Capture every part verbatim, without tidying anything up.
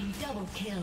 Team double kill.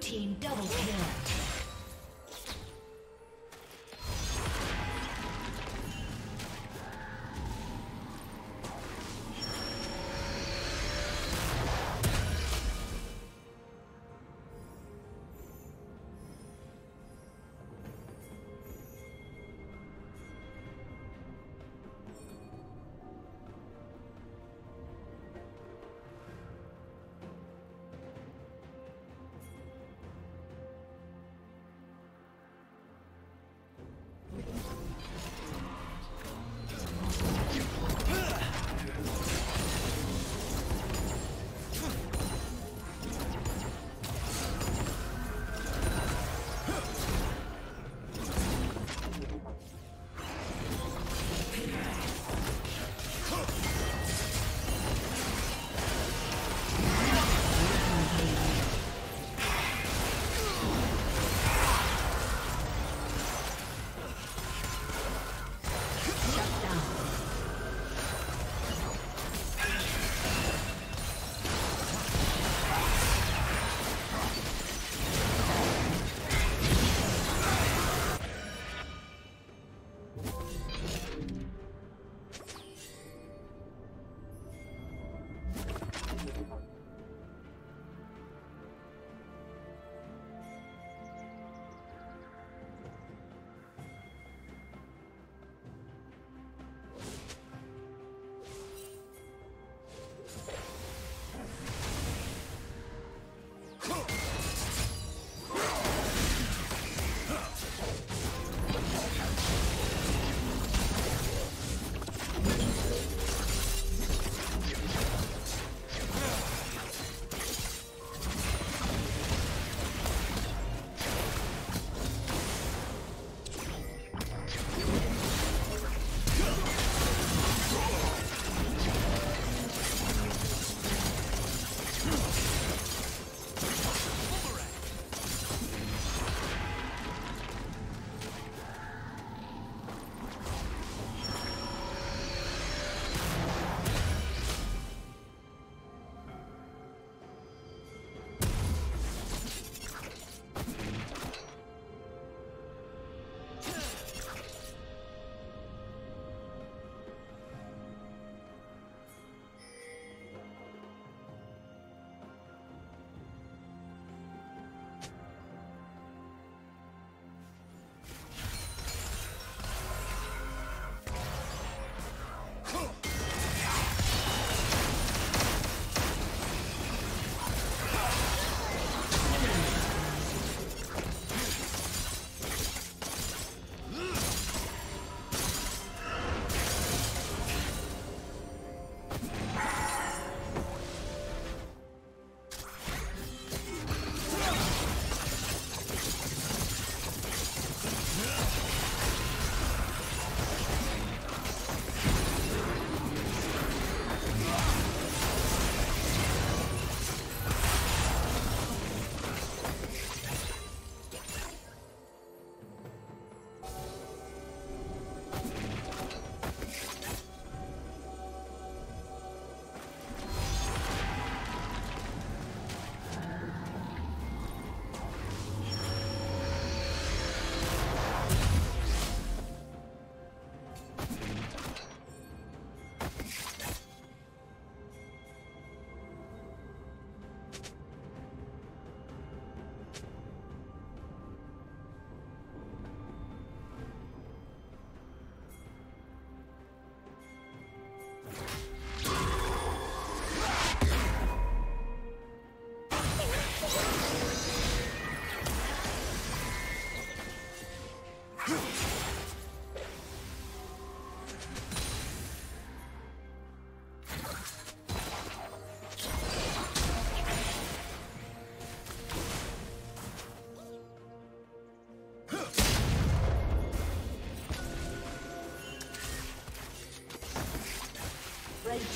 Team double kill.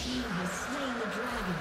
team has slain the dragon.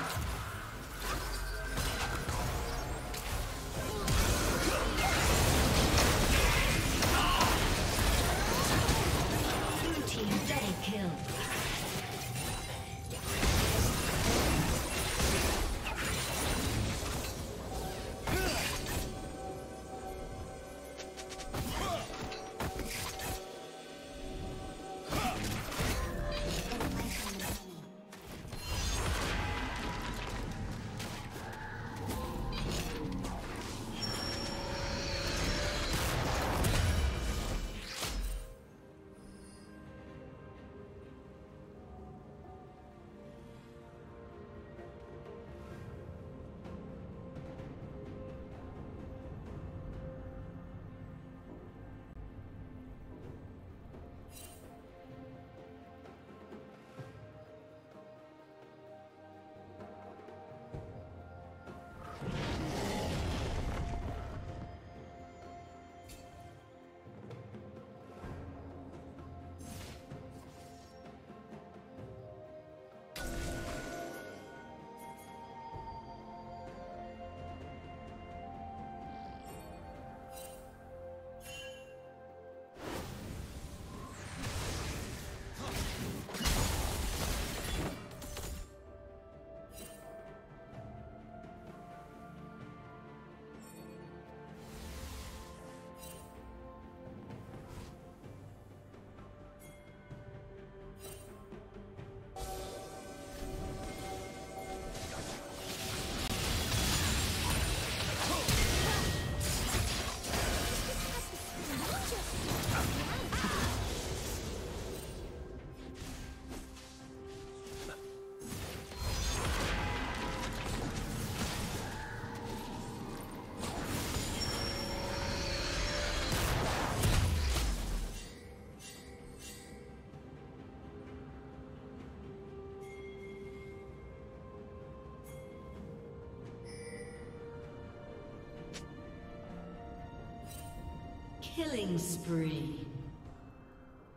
Killing spree.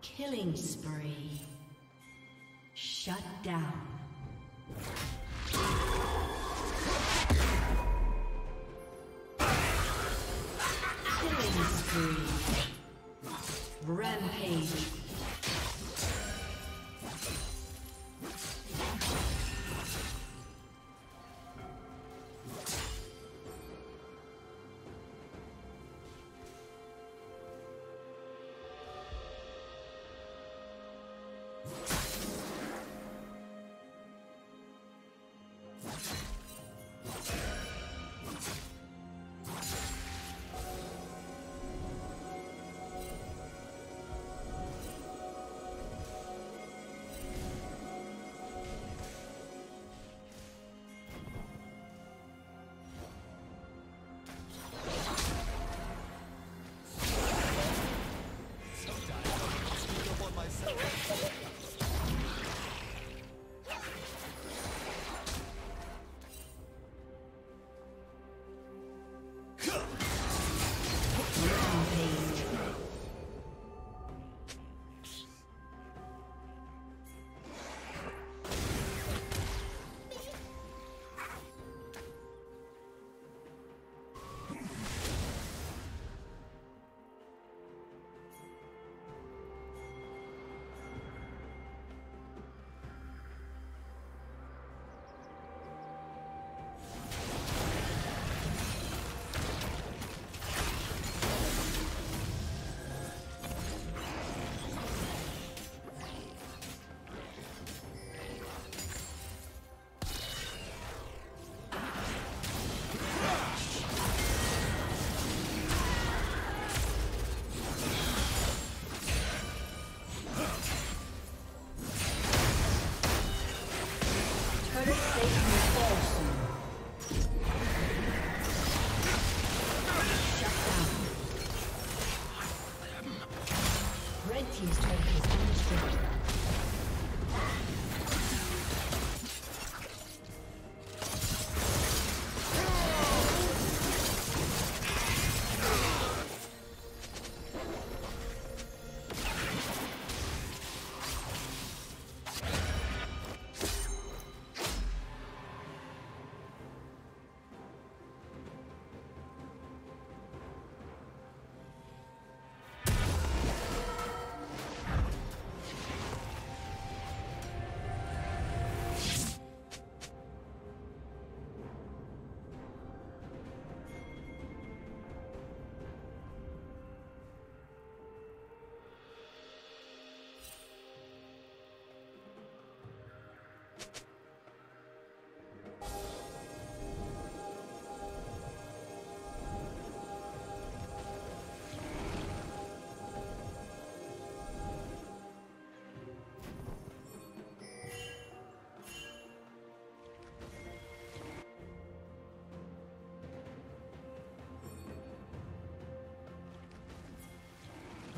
Killing spree. Shut down. Killing spree. Rampage.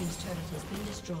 His turret has been destroyed.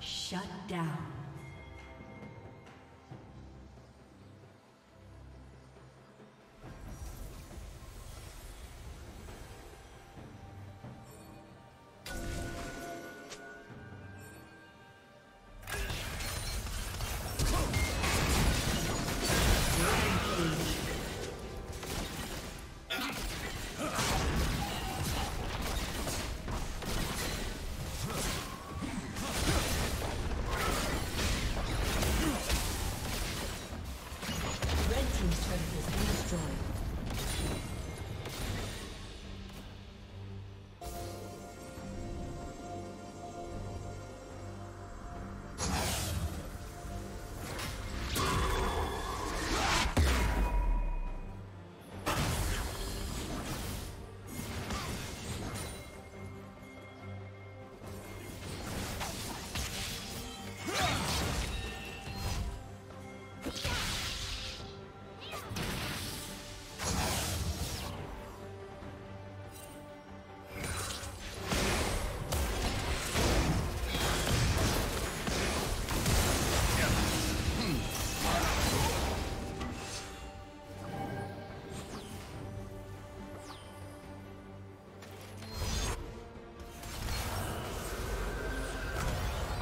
Shut down.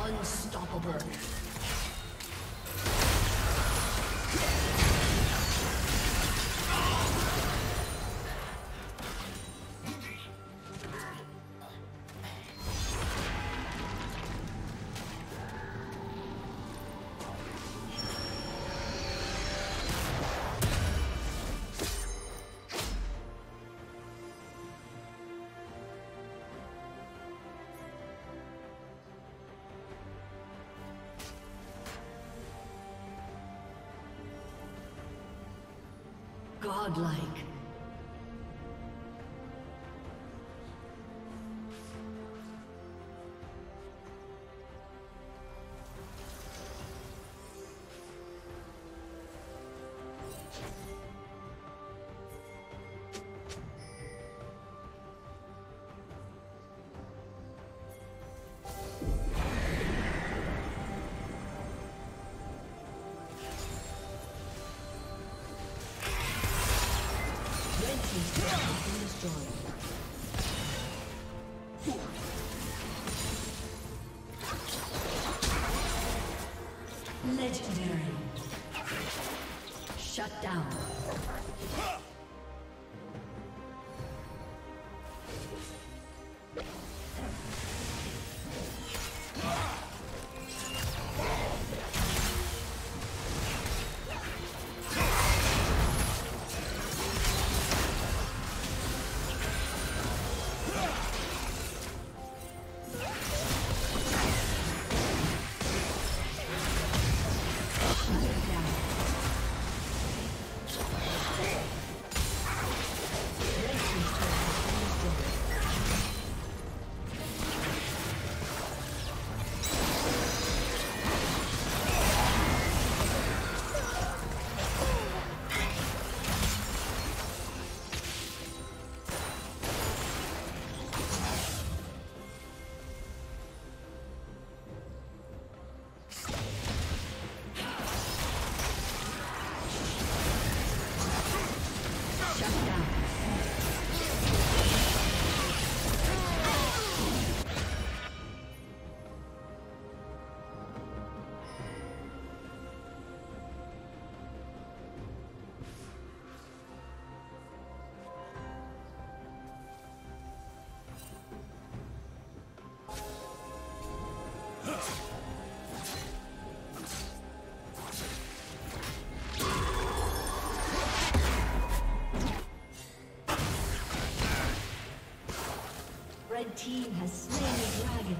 Unstoppable. godlike. Legendary. Shut down. Red team has slain the dragon.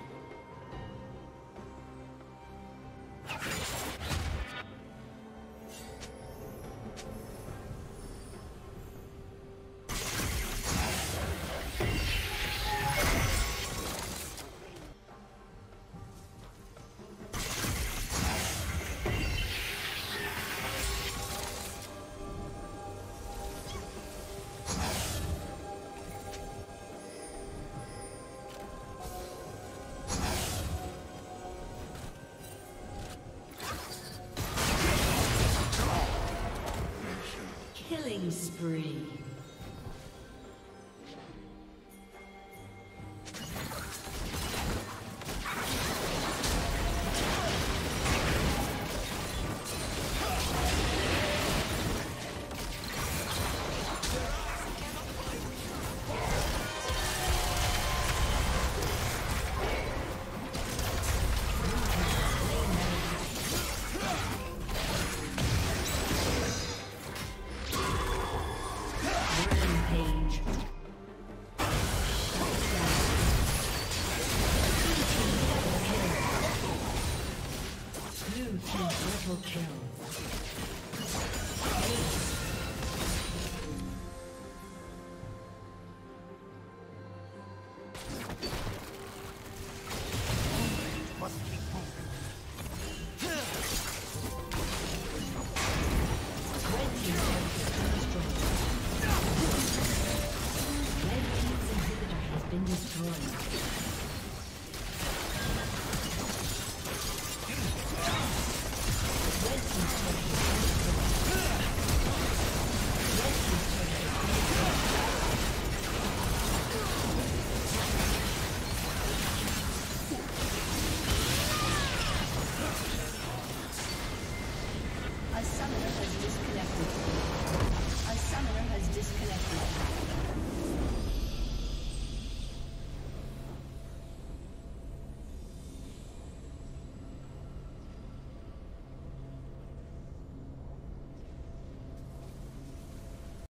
Killing spree. Destroyed.